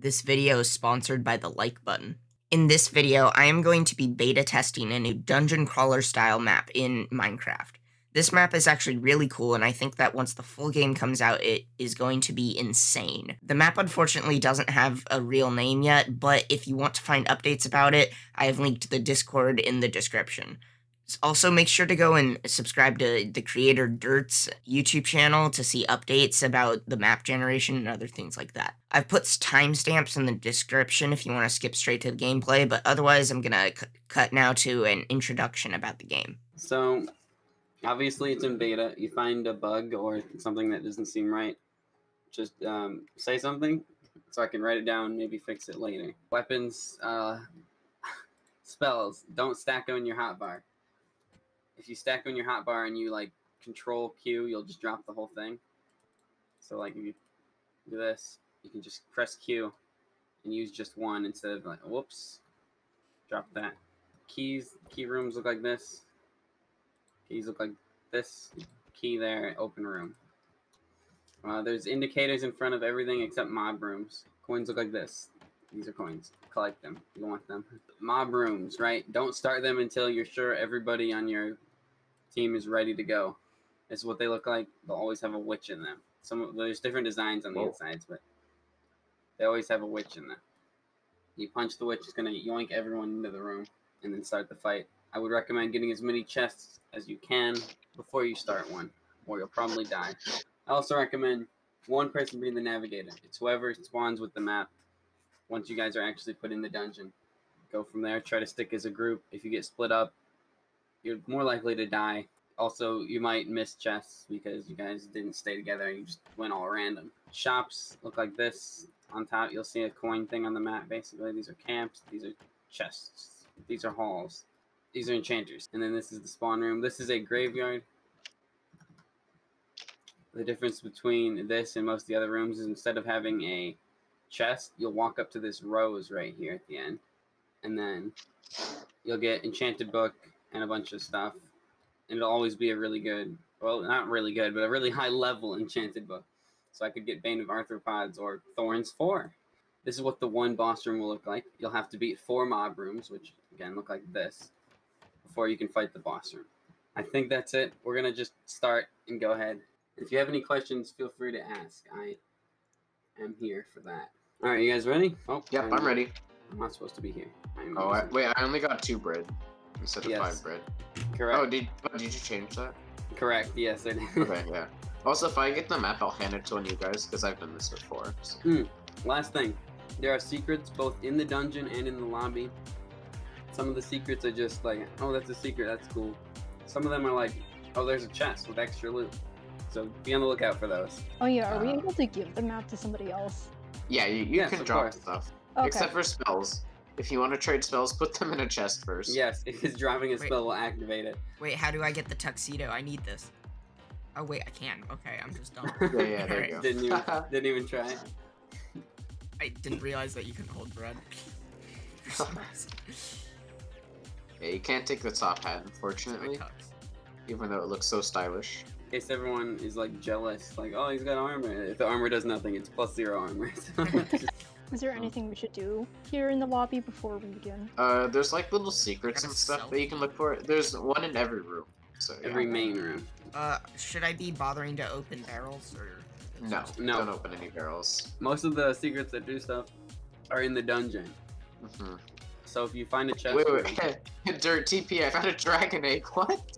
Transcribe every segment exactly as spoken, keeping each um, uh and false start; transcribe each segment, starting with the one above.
This video is sponsored by the like button. In this video, I am going to be beta testing a new dungeon crawler style map in Minecraft. This map is actually really cool, and I think that once the full game comes out, it is going to be insane. The map unfortunately doesn't have a real name yet, but if you want to find updates about it, I have linked the Discord in the description. Also, make sure to go and subscribe to the creator Dirt's YouTube channel to see updates about the map generation and other things like that. I've put timestamps in the description if you want to skip straight to the gameplay, but otherwise I'm going to cut now to an introduction about the game. So, obviously it's in beta. You find a bug or something that doesn't seem right, just um, say something so I can write it down, maybe fix it later. Weapons, uh, spells, don't stack on your hotbar. If you stack on your hotbar and you, like, control Q, you'll just drop the whole thing. So, like, if you do this, you can just press Q and use just one instead of, like, whoops, drop that. Keys, key rooms look like this. Keys look like this. Key there, open room. Uh, there's indicators in front of everything except mob rooms. Coins look like this. These are coins. Collect them. You want them. Mob rooms, right? Don't start them until you're sure everybody on your team is ready to go. That's what they look like. They'll always have a witch in them. Some there's different designs on the Whoa. insides, but they always have a witch in them. You punch the witch, it's gonna yoink everyone into the room and then start the fight. I would recommend getting as many chests as you can before you start one, or you'll probably die. I also recommend one person being the navigator. It's whoever spawns with the map. Once you guys are actually put in the dungeon, go from there. Try to stick as a group. If you get split up, you're more likely to die. Also, you might miss chests because you guys didn't stay together. You just went all random. Shops look like this. On top, you'll see a coin thing on the map, basically. These are camps. These are chests. These are halls. These are enchanters. And then this is the spawn room. This is a graveyard. The difference between this and most of the other rooms is instead of having a chest, you'll walk up to this rose right here at the end, and then you'll get enchanted book and a bunch of stuff, and it'll always be a really good, well, not really good, but a really high level enchanted book. So I could get Bane of Arthropods or Thorns four. This is what the one boss room will look like. You'll have to beat four mob rooms, which again look like this, before you can fight the boss room. I think that's it. We're gonna just start and go ahead. If you have any questions, feel free to ask. I am here for that. All right, you guys ready? Oh, yep, I'm, I'm ready. I'm not supposed to be here. I'm oh, I, wait, I only got two bread instead of yes. five bread. Correct. Oh, did, oh, did you change that? Correct, yes, I did. Okay, yeah. Also, if I get the map, I'll hand it to one of you guys, because I've done this before. So. Mm, last thing. There are secrets both in the dungeon and in the lobby. Some of the secrets are just like, oh, that's a secret, that's cool. Some of them are like, oh, there's a chest with extra loot. So be on the lookout for those. Oh, yeah, are uh, we able to give the map to somebody else? Yeah, you, you yes, can drop course. stuff. Okay. Except for spells. If you want to trade spells, put them in a chest first. Yes, because dropping a wait, spell will activate it. Wait, how do I get the tuxedo? I need this. Oh, wait, I can. Okay, I'm just done. yeah, yeah, there you go. Didn't even, didn't even try. I didn't realize that you can hold bread. Yeah, you can't take the top hat, unfortunately. Even though it looks so stylish. In case everyone is like jealous, like, oh, he's got armor. If the armor does nothing, it's plus zero armor. So just... Is there anything we should do here in the lobby before we begin? Uh, there's like little secrets and stuff self. that you can look for. There's one in every room. So every yeah. main room. Uh, should I be bothering to open barrels or? No, no, don't open any barrels. Most of the secrets that do stuff are in the dungeon. Mm-hmm. So if you find a chest. Wait, wait, wait. Dirt T P. I found a dragon egg. What?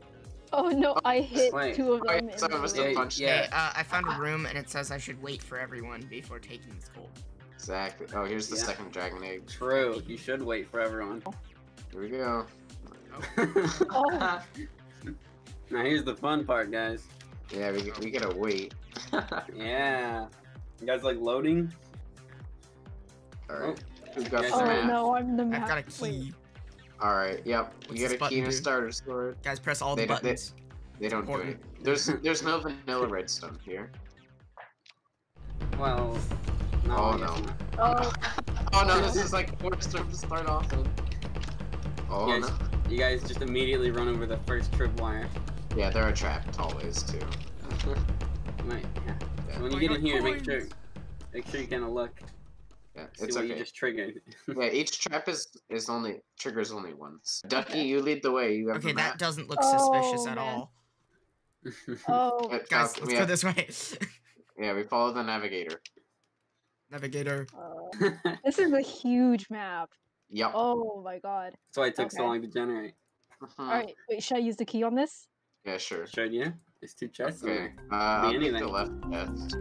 Oh no, I hit wait. two of them. Oh, yeah, so yeah, yeah. Hey, uh, I found a room and it says I should wait for everyone before taking this gold. Exactly. Oh, here's the yeah. second dragon egg. True, you should wait for everyone. Here we go. Oh. oh. Now here's the fun part, guys. Yeah, we, we gotta wait. yeah. You guys like loading? Alright. Oh, got oh the no, I'm the map. I've got a key. Wait. All right. Yep. What's you got a key and a starter sword. Guys, press all they the buttons. They, they don't do it. There's there's no vanilla redstone here. Well. No, oh no. Oh. oh no! This is like four to start off with. Oh you guys, no! You guys just immediately run over the first tripwire. Yeah, they're trapped always too. right. Yeah. Yeah. So when you get in here, make sure make sure you kind of look. Yeah, it's okay. You just triggered. Yeah, each trap is is only triggers only once. Ducky, you lead the way. You have okay, that doesn't look suspicious oh, at man. all. Oh, guys, let's go this way. Yeah, we follow the navigator. Navigator. Uh, this is a huge map. Yep. Oh my god. That's why it took okay. so long to generate. Uh-huh. All right, wait. Should I use the key on this? Yeah, sure. Should you? There's two chests. Okay. Uh, I'll take the left chest.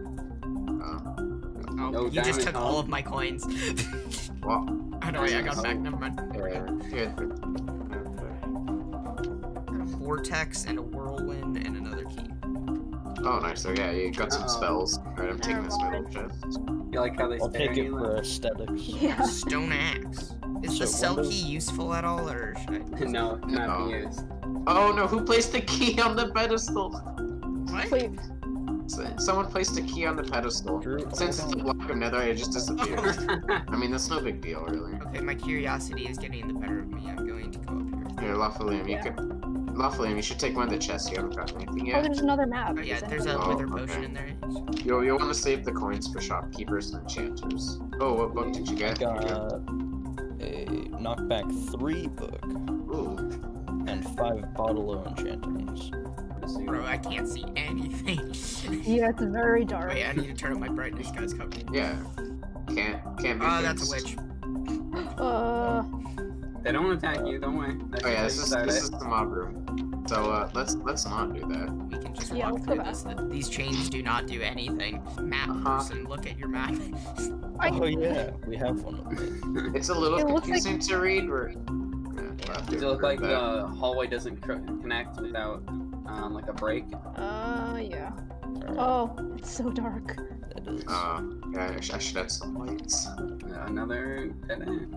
Oh. Oh, no, you just took home. all of my coins. Well, I don't know. I got home. back. Never mind. Got a vortex and a whirlwind and another key. Oh, nice. So yeah, you got uh -oh. some spells. Alright, I'm taking this metal chest. You like how they? I'll take it for aesthetics. Yeah. Stone axe. Is so the cell windows? key useful at all, or should I? No, it's not no. used. Oh no! Who placed the key on the pedestal? What? Wait. Someone placed a key on the pedestal. Since it's a block of netherite, it just disappears. I mean, that's no big deal, really. Okay, my curiosity is getting the better of me. I'm going to go up here. Here, LaFolume, yeah. you could. LaFolume, you should take one of the chests. You haven't gotten anything yet. Oh, there's another map. Oh, yeah, there's a oh, wither okay. potion in there. Yo, you'll want to save the coins for shopkeepers and enchanters. Oh, what book did you get? I got uh, a knockback three book. Ooh. And five bottle of enchantments. Bro, I can't see anything. Yeah, it's very dark. Wait, I need to turn up my brightness, guys. Coming. Yeah. Can't, can't be Oh, fixed. that's a witch. Uh... They don't want to attack you, don't worry. That's oh yeah, this is, this is the mob room. So, uh, let's, let's not do that. We can just yeah, walk through this. The, these chains do not do anything. Map uh-huh. person, look at your map. Oh yeah, we have one of these. It's a little it confusing like... to read. Or... Yeah, we'll Does it look like that. the hallway doesn't connect without... Um, like a break. Uh, yeah. Oh, it's so dark. It is. Uh, yeah, I, sh I should add some lights. Yeah, another dead end.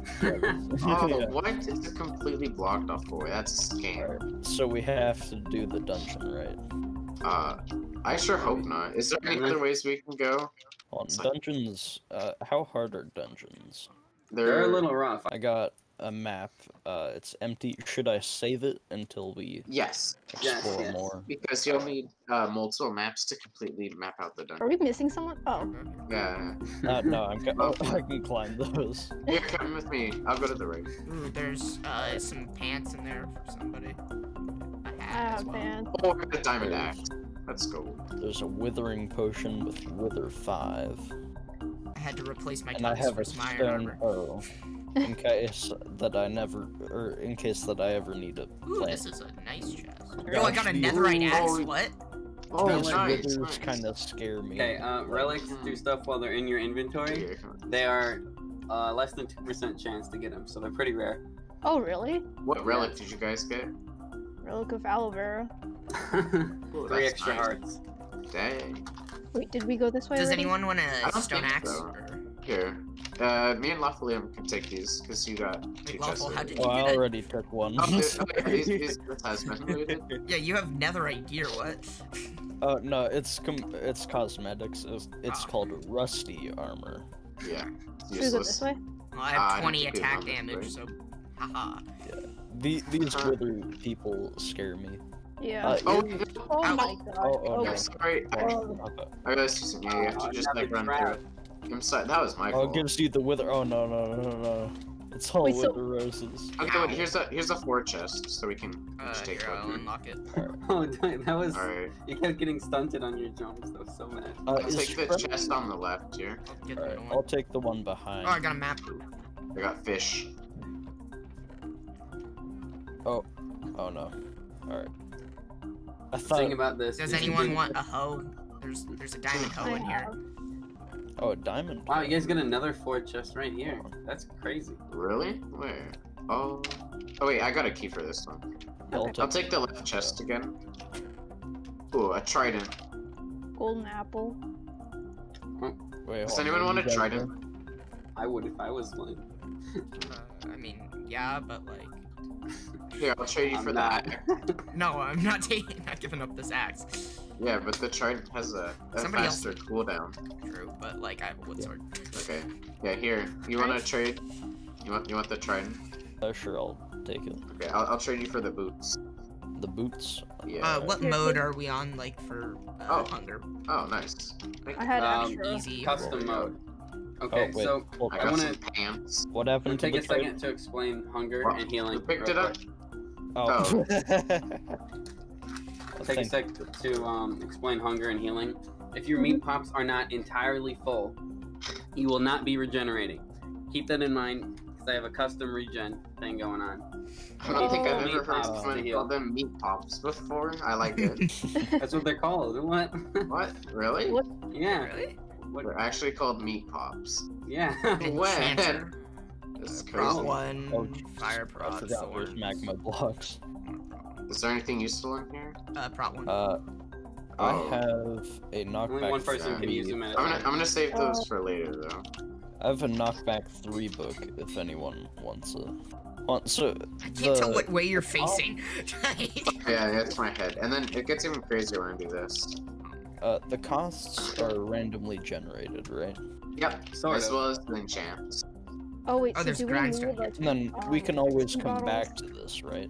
Oh, yeah. What? It's completely blocked off the way. That's a scam. Right. So we have to do the dungeon, right? Uh, I sure hope not. Is there any other ways we can go? On dungeons, uh, how hard are dungeons? They're, They're a little rough. I got... a map. Uh, it's empty. Should I save it until we yes. explore yes, yes. more? Because you'll need uh, multiple maps to completely map out the dungeon. Are we missing someone? Oh. Yeah. Uh, no, I'm oh. I can climb those. You're coming with me. I'll go to the right. Ooh, there's uh, some pants in there for somebody. I have pants. Oh, I got a diamond axe. Let's go. There's a withering potion with wither five. I had to replace my diamond axe with my iron armor. In case that I never, or in case that I ever need a plant. Ooh, this is a nice chest. Oh, I got a netherite axe, what? Oh, those nice, nice. kind of scare me. Okay, uh, relics do stuff while they're in your inventory. They are uh, less than two percent chance to get them, so they're pretty rare. Oh, really? What relic did you guys get? Relic of aloe vera. Ooh, Three extra nice. hearts. Dang. Wait, did we go this way Does already? anyone want a stone axe? So. Or... Here. Uh, me and LaFolume can take these, because you got two chests. Oh, I already took one. Oh, he's, he's, he's yeah, you have netherite gear, what? Uh, no, it's com it's cosmetics. It's, it's oh. called rusty armor. Yeah. Is it this way? Well, I have uh, twenty I attack damage, right? so haha. Yeah. The these uh, wither people scare me. Yeah. Uh, oh, yeah. oh my god. Oh, oh, oh, no. I'm sorry. Oh. I, I realized you said, yeah, you have to just like run through it. I'm sorry, that was my fault. Oh, it gives you the wither- oh no no no no no. It's all wait, wither so... roses. Okay, wait, here's a- here's a floor chest, so we can uh, take here, I'll unlock it. Right. Oh, dang, that was- right. You kept getting stunted on your jumps, that was so mad. Uh, I'll take the friendly... chest on the left here. I'll, right, I'll take the one behind. Oh, I got a map. I got fish. Oh. Oh no. Alright. I thought- Think about this. Does anyone do... want a hoe? There's- there's a diamond hoe in here. Oh, a diamond. Wow, you guys got another four chest right here. That's crazy. Really? Where? Oh. Oh, wait, I got a key for this one. Okay. I'll take the left chest again. Ooh, a trident. Golden apple. Wait, Does anyone on. want a trident? I would if I was blind. uh, I mean, yeah, but like... Here, I'll trade you I'm for not... that. No, I'm not taking, not giving up this axe. Yeah, but the trident has a, a faster else... cooldown. True, but like I have a wood yeah. sword. Okay. Yeah, here. You want to trade? You want you want the trident? Oh sure, I'll take it. Okay, I'll, I'll trade you for the boots. The boots. Yeah. Uh, what mode are we on? Like for uh, oh. hunger. Oh, nice. Thank I had um, easy custom mode. Okay, oh, so oh, I, I want to pants. What happened? Take to the a trade? second to explain hunger well, and healing. You picked it up. Oh. I'll take a sec to um, explain hunger and healing. If your meat pops are not entirely full, you will not be regenerating. Keep that in mind, because I have a custom regen thing going on. I don't think I've ever heard someone call them meat pops before. I like it. That's what they're called. What? What? Really? What? Yeah. Really? What? They're actually called meat pops. Yeah. When? This is crazy. One. Oh, fire prods. There's magma blocks. Is there anything useful in here? Uh, prop one. Uh, I oh. have a knockback. Only one person can use them. I'm gonna, I'm gonna save those for later though. I have a knockback three book if anyone wants it. Wants it. I can't the... tell what way you're facing. Oh. Yeah, that's my head. And then it gets even crazier when I do this. Uh, the costs are randomly generated, right? Yep. Sort as of. well as the enchants. Oh wait, oh, so there's do we need like... And then oh, we can always come bottles. back to this, right?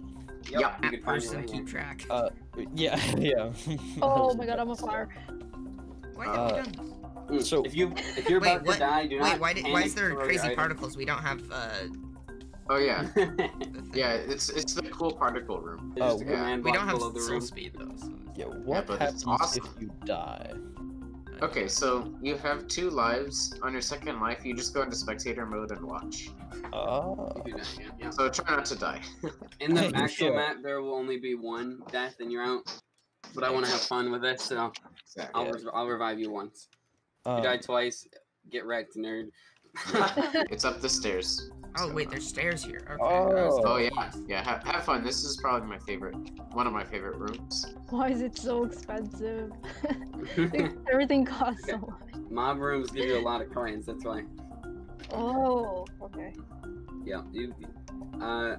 Yep, yep. You can person keep track. Uh, yeah, yeah. Oh my god, I'm on fire. Why have uh, we done? So if you if you're about wait, to what? die, do wait, not. Wait, why did, why is there crazy items. particles? We don't have. Uh... Oh yeah. Yeah, it's it's the cool particle room. Oh, yeah. Yeah. We don't have the room speed though. So yeah, what yeah, happens awesome. if you die? Okay, so you have two lives. On your second life, you just go into spectator mode and watch. Oh. You do that, yeah. Yeah. So try not to die. In the actual sure. map, there will only be one death and you're out. But I want to have fun with this, so exactly. I'll, re I'll revive you once. Um, if you die twice, get wrecked, nerd. It's up the stairs. Oh, so, wait, there's stairs here. Okay. Oh. oh, yeah. Yeah, have, have fun. This is probably my favorite, one of my favorite rooms. Why is it so expensive? Everything costs okay. so much. Mob rooms give you a lot of coins, that's why. Oh, okay. Yeah, you, uh,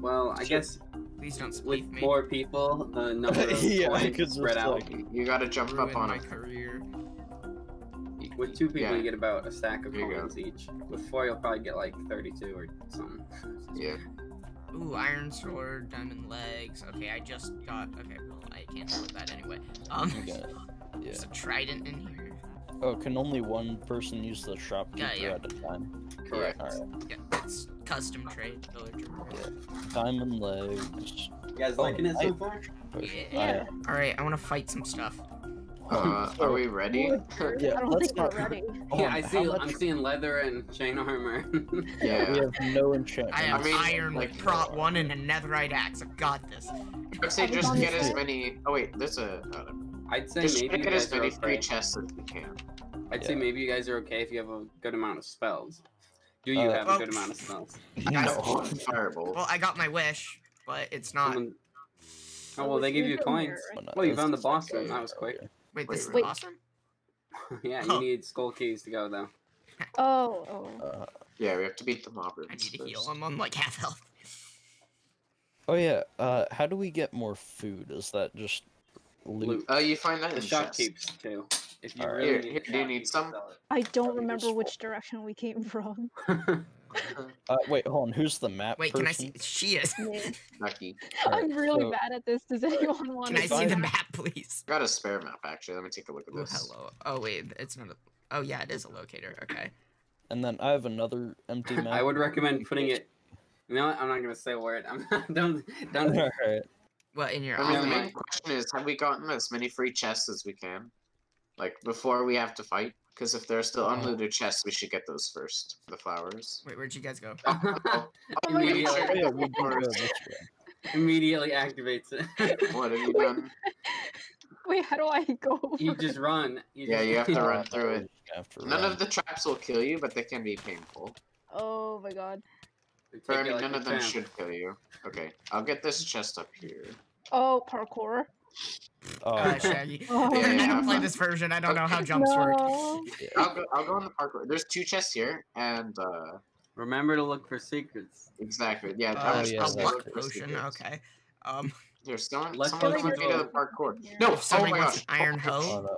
well, I guess Please don't with me. more people, the number of yeah, coins spread out. Like, you gotta jump Ruin up on my it. career. With two people, yeah. you get about a stack of coins each. With four, you'll probably get like thirty-two or something. Yeah. Ooh, iron sword, diamond legs. Okay, I just got. Okay, well, I can't deal with that anyway. Um, yeah. There's a trident in here. Oh, can only one person use the shopkeeper yeah, yeah. at a time? Correct. Yeah. All right. Yeah, it's custom trade. Villager. Yeah. Diamond legs. You guys oh, liking it so far? Yeah. yeah. All right, I want to fight some stuff. Uh, are we ready? Yeah, I don't let's think not... we're ready. Oh, yeah, I see. Much... I'm seeing leather and chain armor. Yeah, we have no enchantment. I have I mean, iron, like prop yeah. one, and a netherite axe. I've got this. I'd say just get as many. Oh wait, there's a. Uh, I'd say just maybe get as many free okay. chests as we can. I'd yeah. say maybe you guys are okay if you have a good amount of spells. Do you uh, have well, a good amount of spells? No. Fireball. Well, I got my wish, but it's not. Someone... Oh well, they give you coins. Well, you found the boss room. That was quick. Wait, this wait, is awesome? Yeah, you oh. need skull keys to go, though. Oh, oh. Uh, yeah, we have to beat the mob rooms I need to first. heal. I'm on, like, half health. Oh, yeah. Uh, how do we get more food? Is that just loot? Oh, uh, you find that the in shop keeps, too. If you really right. need, here, do you need some? I don't remember which direction we came from. Uh, wait, hold on. Who's the map Wait, person? can I see? She is. Lucky. Right, I'm really so... bad at this. Does anyone want to? Can I see I... the map, please? I got a spare map, actually. Let me take a look at this. Oh, hello. Oh, wait. It's not a... Oh, yeah, it is a locator. Okay. And then I have another empty map. I would recommend putting it... You know what? I'm not going to say a word. I'm not... Don't... Don't... All right. Well, in your... I mean, the main question is, have we gotten as many free chests as we can? Like, before we have to fight? Because if there are still unlooted chests, we should get those first. The flowers. Wait, where'd you guys go? oh, immediately, immediately activates it. What have you done? Wait, how do I go? Over? You just run. You yeah, just... you have to run through it. None run. of the traps will kill you, but they can be painful. Oh my god. I mean, like none of them tramp. should kill you. Okay, I'll get this chest up here. Oh, parkour. Oh, uh, Shaggy. Oh. Yeah, yeah, I don't play this version. I don't okay. know how jumps no. work. I'll go. I'll go on the parkour. There's two chests here, and uh, remember to look for secrets. Exactly. Yeah. Uh, was yeah I'll look for secrets. Okay. Um. There's someone. Let's someone go to the parkour. Yeah. No. Oh my gosh. Iron hoe.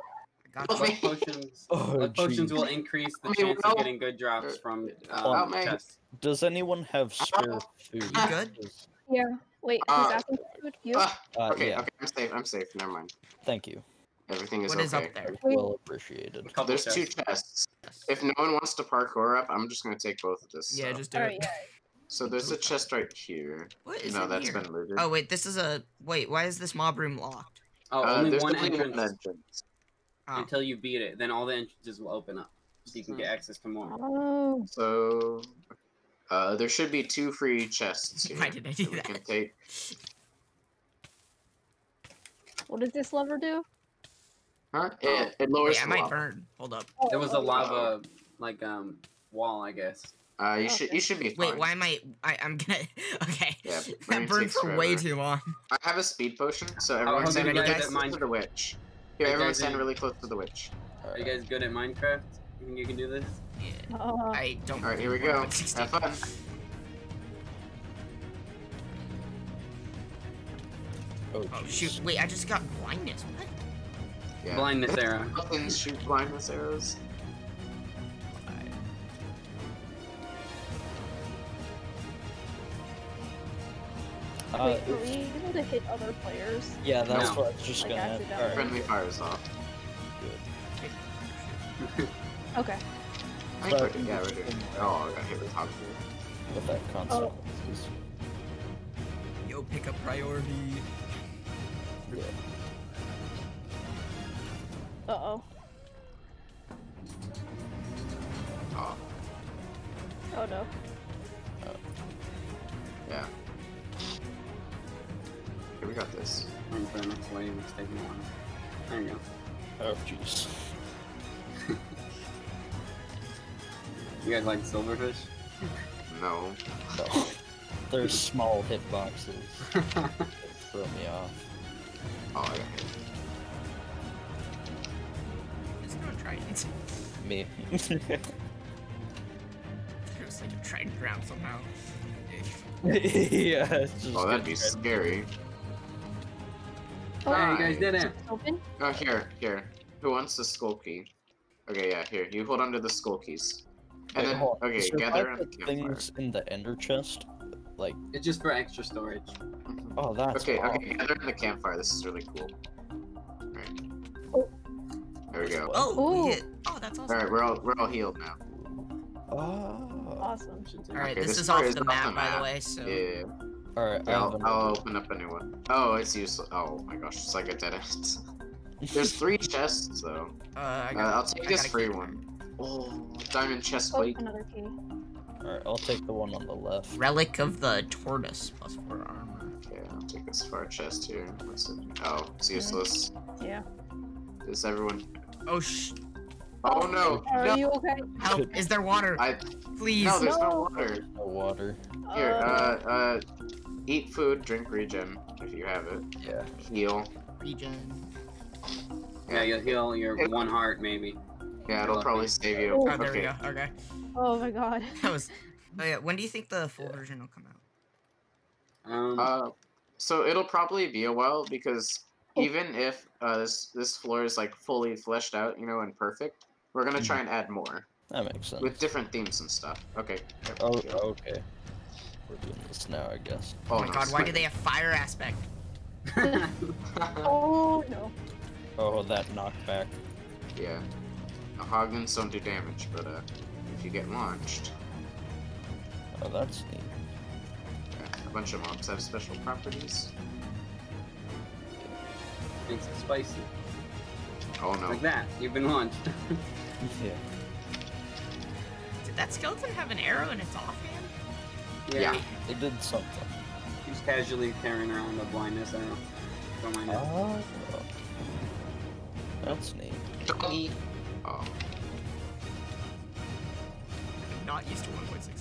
Blood potions. Oh, blood potions will increase the chance of getting good drops from um, chests. Does anyone have spare food? You good? Yeah. Wait, who's uh, asking food? You? Uh, okay, yeah. okay, I'm safe, I'm safe, never mind. Thank you. Everything is what okay. What is up there? Well appreciated. There's chests. two chests. If no one wants to parkour up, I'm just going to take both of this. Yeah, stuff. just do right, it. Yeah. So there's a chest right here. What is No, that's here? been looted. Oh, wait, this is a... Wait, why is this mob room locked? Oh, uh, only one entrance. entrance. Oh. Until you beat it, then all the entrances will open up. So you can get access to more. Oh. So... Uh, there should be two free chests here. Why did I do that? We can take... What does this lever do? Huh? Oh. It, it lowers. Yeah, I might burn. Hold up. Oh, there was oh, a lava, oh. like um, wall, I guess. Uh, you oh, should, okay. you should be. Fine. Wait, why am I? I I'm gonna. Okay. Yeah, that burned for forever. way too long. I have a speed potion, so everyone stand really close mine... to the witch. Here, everyone stand in... really close to the witch. Are you guys good at Minecraft? You think you can do this? Yeah. Uh, I don't. All right, here we go. Have fun. Oh, oh shoot! Wait, I just got blindness. What? Yeah. Blindness arrow. Shoot blindness arrows. Right. Uh, Wait, are we able to hit other players? Yeah, that's no. what I was just like gonna. Right. Friendly fires off. Good. Okay. I but, pretty, yeah, we're doing. Oh, I got hit with hot food. With that concept. Oh. Yo, pick up priority. Yeah. Uh-oh. Oh. Oh, no. Oh. Yeah. Here, we got this. I'm going to play and take one. There you go. Oh, jeez. You guys like silverfish? No. No. They're small hitboxes. Throw me off. Oh, I got hit. Me. It was like a trident ground somehow. yeah. It's just oh, that'd be scary. Oh, right. You guys did it. Open. Oh, here, here. Who wants the skull key? Okay, yeah, here. You hold on to the skull keys. And Wait, then, okay, so gather around the campfire. Things in the ender chest, like it's just for extra storage. Mm-hmm. Oh, that's okay. Awesome. Okay, gather around the campfire. This is really cool. All right. Oh. There we go. Oh, yeah. Oh, that's awesome. All right, we're all we're all healed now. Oh, awesome. All right, okay, this, this is off the, is map, the map, by the way. So yeah. All right, yeah, I'll, I'll open up a new one. Oh, it's useless. Oh my gosh, it's like a dead end. There's three chests though. Uh, I got, uh, I'll take I this free one. Oh, diamond chest plate. Oh, another key. All right, I'll take the one on the left. Relic of the tortoise plus four armor. Okay, I'll take this far chest here. What's it? Oh, it's useless. Yeah. Is everyone? Oh sh! Oh no! Are no. you okay? Help! Is there water? I... Please. No, there's no, no water. No water. Here, uh... uh, uh, eat food, drink regen if you have it. Yeah. Heal. Regen. Yeah, you'll heal your it... one heart maybe. Yeah, it'll probably save you. Oh, okay. There we go. Okay. Oh my god. That was. Oh, yeah. When do you think the full version will come out? Um. Uh, so it'll probably be a while because. Even if uh, this, this floor is like fully fleshed out, you know, and perfect, we're gonna try and add more. That makes sense. With different themes and stuff. Okay. Oh, okay. We're doing this now, I guess. Oh, oh my no, god, why do they have fire aspect? oh, no. Oh, that knockback. Yeah. Now, Hoggins don't do damage, but uh, if you get launched... Oh, that's neat. Yeah, a bunch of mobs have special properties. It's spicy. Oh no. Like that. You've been launched. yeah. Did that skeleton have an arrow in its offhand? Yeah. yeah. It did something. He's casually carrying around the blindness arrow. Don't mind that. Oh. That's neat. Oh. I'm not used to one point six.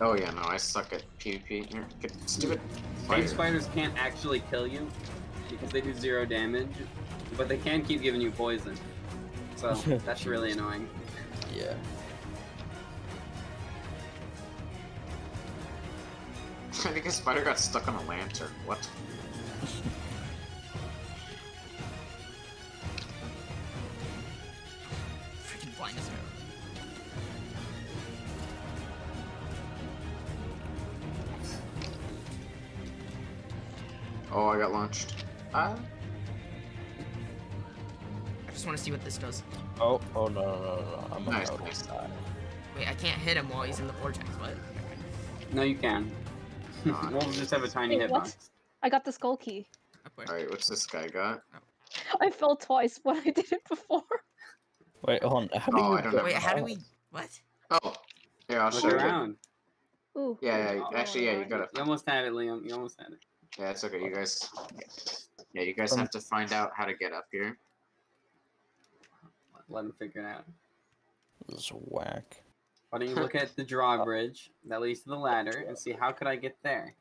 Oh yeah, no, I suck at PvP. You're stupid. These spiders can't actually kill you. Because they do zero damage, but they can keep giving you poison. So, that's really annoying. Yeah. I think a spider got stuck on a lantern. What? Freaking blindness arrow. Oh, I got launched. Uh, want to see what this does. Oh, oh no, no, no, no. I'm nice. on the side. Wait, I can't hit him while he's in the vortex, what? No, you can. We'll just have a tiny Wait, hitbox. I got the skull key. Alright, what's this guy got? Oh. I fell twice when I did it before. Wait, hold on. How do oh, you I don't know. Wait, how do we... What? Oh. Here, I'll Look show around. you. Ooh. Yeah, yeah, actually, yeah, you got it. You almost had it, Liam. You almost had it. Yeah, it's okay, you guys... Yeah, you guys have to find out how to get up here. Let him figure it out. This is whack. Why don't you look at the drawbridge that leads to the ladder and see how could I get there?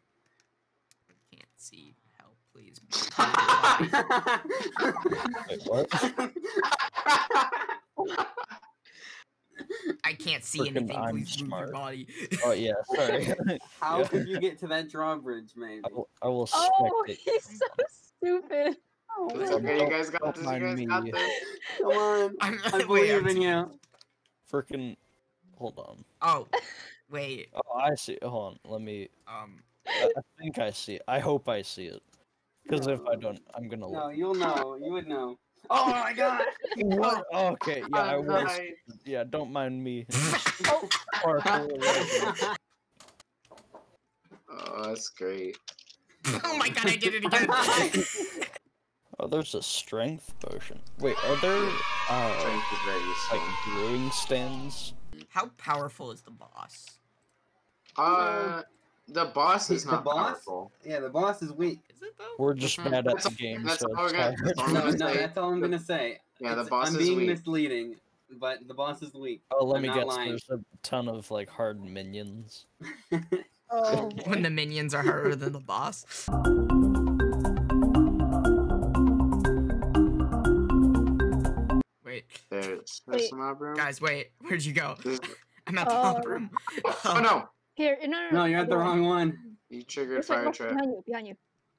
I can't see. Help, please. Wait, what? I can't see Frickin anything. I'm please move your body. Oh yeah, sorry. How yeah. could you get to that drawbridge, man? I will. I will oh, he's it. so stupid. Oh, it's okay, you guys got this. You guys got this. Come on. I'm, I believe in you. Frickin'. Hold on. Oh, wait. Oh, I see. Hold on. Let me. Um. I, I think I see it. I hope I see it. Because no. if I don't, I'm gonna. No, look. you'll know. You would know. Oh my God! What? Oh, okay. Yeah, I was. Yeah, don't mind me. oh. oh, that's great. Oh my God! I did it again. Oh, there's a strength potion. Wait, are there? Uh, strength is very useful. Like brewing stands. How powerful is the boss? Uh, the boss is not powerful. Yeah, the boss is weak. Is it though? We're just mm-hmm. bad at the game. That's so all gonna, that's all no, no, that's all I'm gonna say. Yeah, it's, the boss I'm is being weak. misleading, but the boss is weak. Oh, let I'm me guess. Lying. There's a ton of like hard minions. oh. When the minions are harder than the boss. There's, there's some lab room. Guys, wait. Where'd you go? There's... I'm at the uh... lab room. Oh, no. Here, no, no, no. No, you're at the wrong one. You triggered fire like, trap. Behind you, behind you.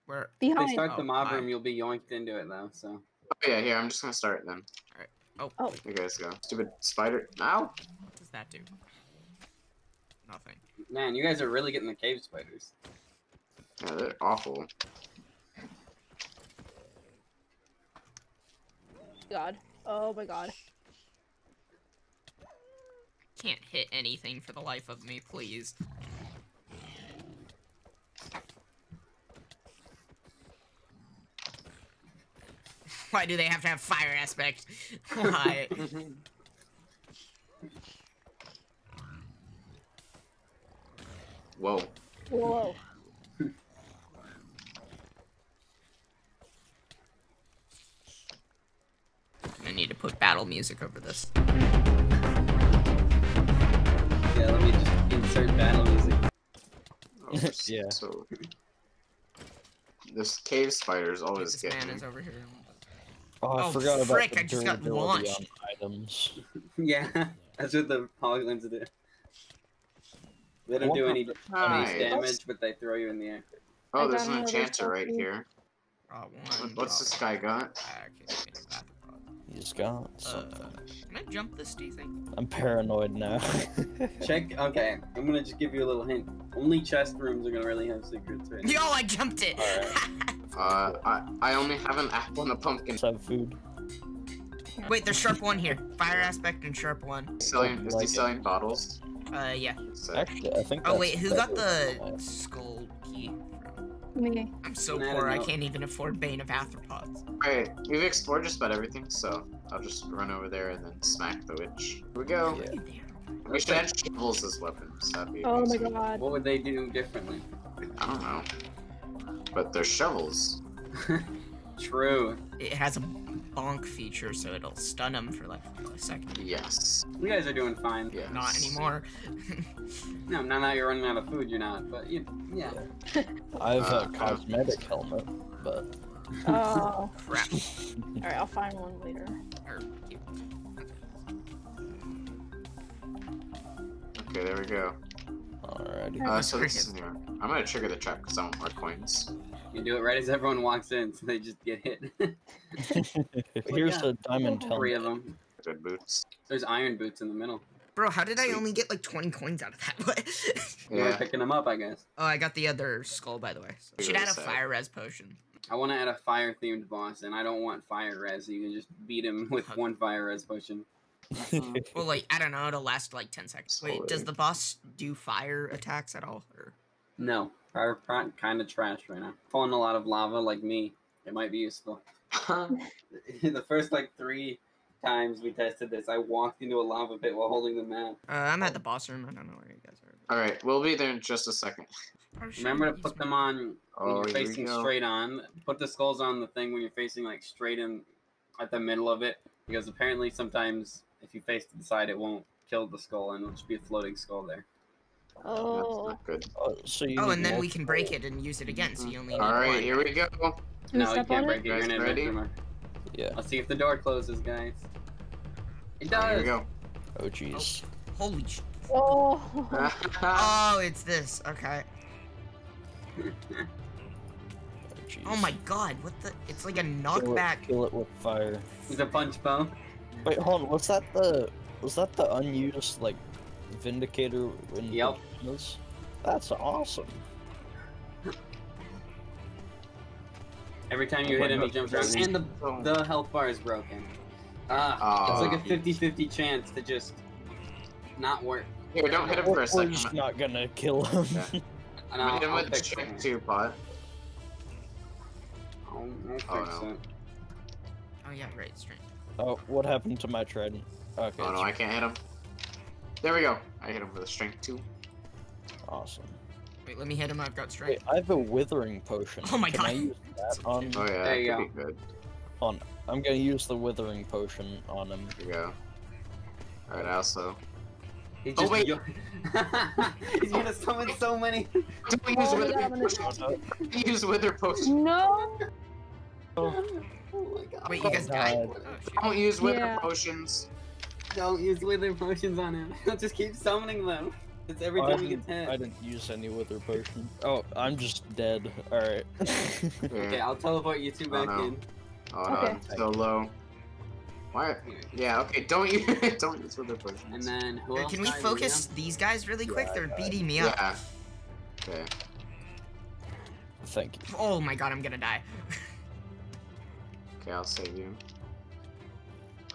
Where? Behind. If they start oh, the mob room, you'll be yoinked into it, though, so. Oh, yeah, here. I'm just gonna start then. Alright. Oh. oh. You guys go. Stupid spider. Ow! What does that do? Nothing. Man, you guys are really getting the cave spiders. Yeah, they're awful. God. Oh my God. Can't hit anything for the life of me, please. Why do they have to have fire aspect? Why? Whoa. Whoa. I need to put battle music over this. Yeah, let me just insert battle music. Oh, yeah. So this cave spider's always this getting. Man is over here. Oh, I oh, forgot frick, about the I just got launched. Items. yeah, that's what the polyglins do. They don't what do any, any damage, but they throw you in the air. Oh, I there's an enchanter right here. Uh, one, What's this guy got? He's got something. Uh, can I jump this, do you think? I'm paranoid now. Check. Okay, I'm gonna just give you a little hint. Only chest rooms are gonna really have secrets. Right? Yo, I jumped it. Right. uh, I I only have an apple and a pumpkin. Let's have food. Wait, there's sharp one here. Fire aspect and sharp one. Selling is like he it. selling bottles? Uh, yeah. So. Actually, I think. Oh wait, who got the skull key? Me. I'm so no, poor, I, I can't even afford Bane of Arthropods. Alright, we've explored just about everything, so I'll just run over there and then smack the witch. Here we go. Yeah. We should add shovels as weapons. That'd be oh amazing. my god. What would they do differently? I don't know. But they're shovels. True. It has a bonk feature, so it'll stun them for like a second. Yes. You guys are doing fine. Yes. Not anymore. no, now that you're running out of food, you're not. But you, yeah. yeah. I have uh, a cosmetic helmet, but. Oh crap! All right, I'll find one later. Okay, there we go. Alrighty. Uh, so this is new. I'm gonna trigger the trap because I want more coins. You do it right as everyone walks in, so they just get hit. Here's yeah. the diamond helmet. Three of them. Good boots. There's iron boots in the middle. Bro, how did Sweet. I only get like twenty coins out of that? yeah. You were picking them up, I guess. Oh, I got the other skull, by the way. So. Should add a fire res potion. I want to add a fire-themed boss, and I don't want fire res, so you can just beat him with one fire res potion. Uh, well, like, I don't know, it'll last, like, ten seconds. Wait, does the boss do fire attacks at all? Or? No. Fire kind of trash right now. Falling a lot of lava, like me, it might be useful. The first, like, three times we tested this, I walked into a lava pit while holding the map. Uh, I'm at the boss room. I don't know where you guys are. All right, we'll be there in just a second. Remember to put them on when you're facing straight on. Put the skulls on the thing when you're facing, like, straight in at the middle of it, because apparently sometimes if you face to the side, it won't kill the skull, and it'll just be a floating skull there. Oh. That's not good. Oh, so you oh and then we can break it and use it again, so you only need one. All right, here we go. No, you can't break it. You're an adventurer. Yeah. Let's see if the door closes, guys. It does. Here we go. Oh, jeez. Oh, holy sh... Oh. Oh, it's this. Okay. Oh, oh my god, what the? It's like a knockback. Kill it, kill it with fire. With a punch bomb. Wait, hold on. Was that the? Was that the unused like vindicator? In yep. This? That's awesome. Every time you oh hit him, he jumps around, and the the health bar is broken. Ah, uh, uh, it's like a fifty fifty chance to just not work. Here, don't hit him for a second. We're just not gonna kill him. Yeah. And I'll, hit him I'll with the check too, bot. I'll, I'll oh, fix no. it. Oh yeah, right, strength. Oh, what happened to my trident? Okay. Oh no, I can't hit him. There we go. I hit him with a strength too. Awesome. Wait, let me hit him. I've got strength. Wait, I have a withering potion. Oh my Can god. I use that on... Oh yeah, there you go. Be good. On, I'm gonna use the withering potion on him. There you go. All right, also. He just oh wait! He's gonna summon so many. Do we use oh, wither potion? We use wither potion. No. Oh my god! Wait, you guys died. Oh, Don't use wither yeah. potions. Don't use wither potions on him. Just keep summoning them. It's every time he gets hit. I didn't use any wither potion. Oh, I'm just dead. All right. Okay, I'll teleport you two back oh, no. in. Oh no, okay. I'm so low. What? Yeah. Okay. Don't you? Don't use wither potions. And then who else? Can we focus these guys really quick? Yeah, They're beating me up. Yeah. Okay. Thank you. Oh my god, I'm gonna die. Okay, I'll save you.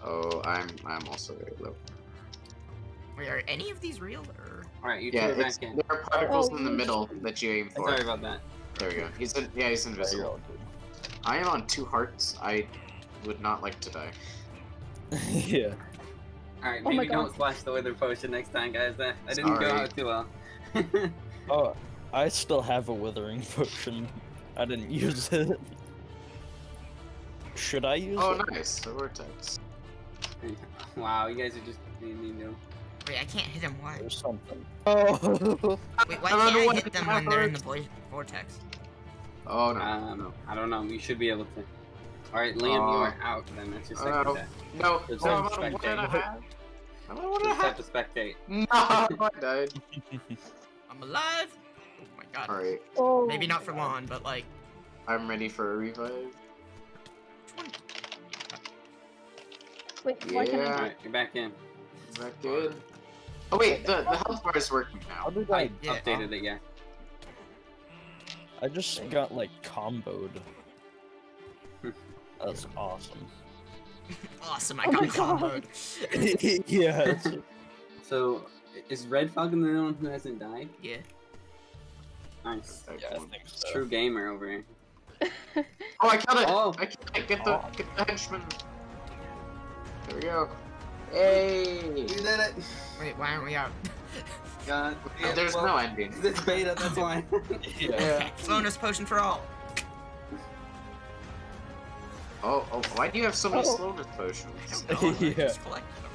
Oh, I'm I'm also very low. Wait, are any of these real? Or... All right, you yeah, turn back in. There are particles oh, in the middle that you aim for. Sorry about that. There we go. He's in, yeah, he's invisible. I am on two hearts. I would not like to die. Yeah. Alright, maybe oh don't splash the wither potion next time, guys. That, that didn't Sorry. go out too well. Oh, I still have a withering potion. I didn't use it. Should I use oh, it? Oh, nice. The vortex. Wow, you guys are just being mean to him. Wait, I can't hit them. Why? There's something. Oh. Wait, why can't I, I hit them when they're in the vo vortex? Oh, no. Um, no. I don't know. You should be able to. Alright, Liam, uh, you are out then. That's your second attack. No, no, no, I'm on one and a half. I'm on one and a half. Just have to spectate. No, I died. I'm alive. Oh my god. Alright. Oh, Maybe not for long, but like. I'm ready for a revive. Wait, why yeah. can't I? Alright, you're back in. Back in. Oh wait, the, the health bar is working now. I, I yeah. updated it, yeah. I just got like comboed. That's awesome. Awesome, I got comboed. Yeah. So, is Red Falcon the only one who hasn't died? Yeah. Nice. Yeah, I think so. True gamer over here. Oh, I killed it! Oh. I killed it! Get the, oh. get the henchman! There we go. Hey! You did it! Wait, why aren't we out? God, no, there's well, no ending. This beta, that's why. Yeah. Yeah. Bonus potion for all. Oh, oh, why do you have so many oh. slowness potions? I don't know, I yeah. just collected them.